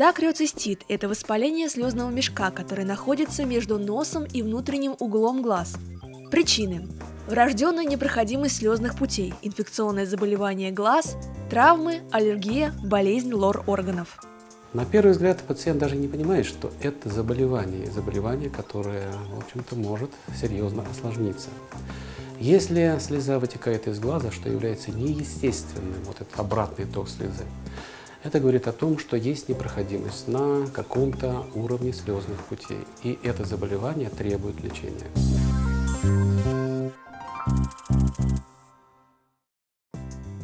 Дакриоцистит – это воспаление слезного мешка, которое находится между носом и внутренним углом глаз. Причины: врожденная непроходимость слезных путей, инфекционное заболевание глаз, травмы, аллергия, болезнь лор-органов. На первый взгляд пациент даже не понимает, что это заболевание, которое, в общем-то, может серьезно осложниться. Если слеза вытекает из глаза, что является неестественным, вот этот обратный ток слезы, это говорит о том, что есть непроходимость на каком-то уровне слезных путей, и это заболевание требует лечения.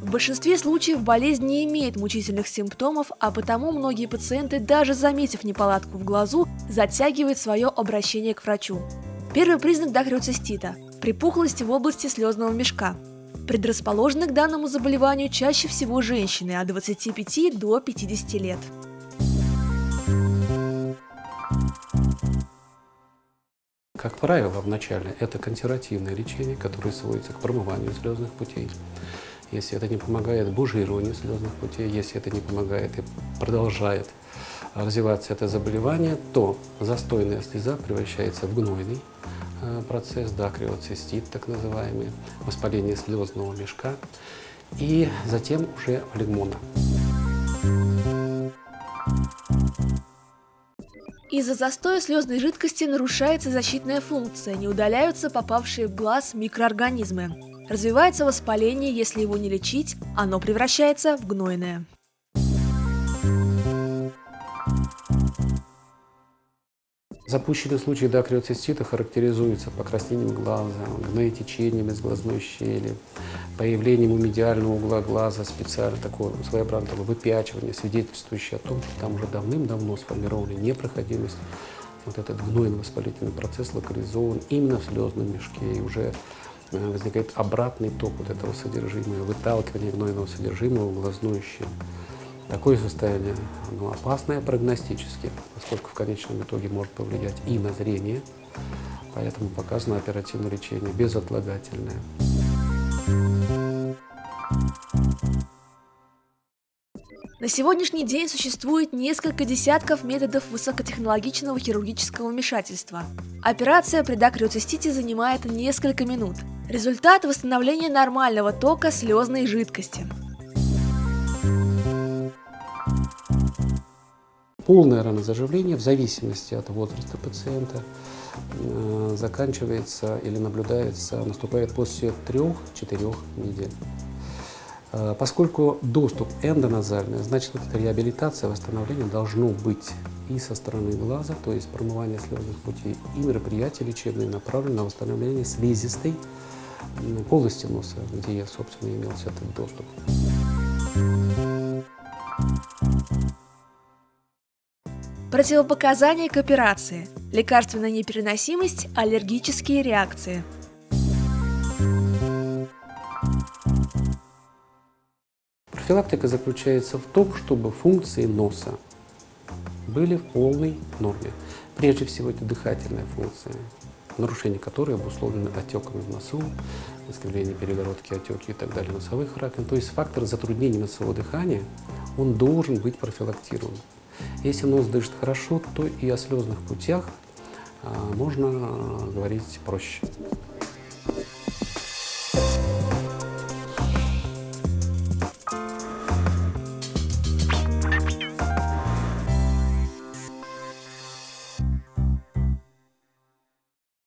В большинстве случаев болезнь не имеет мучительных симптомов, а потому многие пациенты, даже заметив неполадку в глазу, затягивают свое обращение к врачу. Первый признак дакриоцистита – припухлость в области слезного мешка. Предрасположены к данному заболеванию чаще всего женщины от 25 до 50 лет. Как правило, вначале это консервативное лечение, которое сводится к промыванию слезных путей. Если это не помогает бужированию слезных путей, если это не помогает и продолжает развиваться это заболевание, то застойная слеза превращается в гнойный процесс, дакриоцистит, так называемый, воспаление слезного мешка, и затем уже флегмона. Из-за застоя слезной жидкости нарушается защитная функция, не удаляются попавшие в глаз микроорганизмы. Развивается воспаление, если его не лечить, оно превращается в гнойное. Запущенный случай дакриоцистита характеризуется покраснением глаза, гноетечением из глазной щели, появлением у медиального угла глаза специально такого своеобразного выпячивания, свидетельствующее о том, что там уже давным-давно сформирована непроходимость. Вот этот гнойный воспалительный процесс локализован именно в слезном мешке, и уже возникает обратный ток вот этого содержимого, выталкивание гнойного содержимого в глазную щель. Такое состояние опасное прогностически, поскольку в конечном итоге может повлиять и на зрение, поэтому показано оперативное лечение, безотлагательное. На сегодняшний день существует несколько десятков методов высокотехнологичного хирургического вмешательства. Операция при дакриоцистите занимает несколько минут. Результат – восстановление нормального тока слезной жидкости. Полное ранозаживление в зависимости от возраста пациента заканчивается или наблюдается, наступает после 3-4 недель. Поскольку доступ эндоназальный, значит, вот эта реабилитация, восстановление должно быть и со стороны глаза, то есть промывание слезных путей, и мероприятия лечебные направлены на восстановление слизистой полости носа, где, собственно, имелся этот доступ. Противопоказания к операции: лекарственная непереносимость, аллергические реакции. Профилактика заключается в том, чтобы функции носа были в полной норме. Прежде всего, это дыхательная функция, нарушение которой обусловлено отеками в носу, искривление перегородки, отеки и так далее, носовых раковин. То есть фактор затруднения носового дыхания, он должен быть профилактирован. Если нос дышит хорошо, то и о слезных путях можно говорить проще.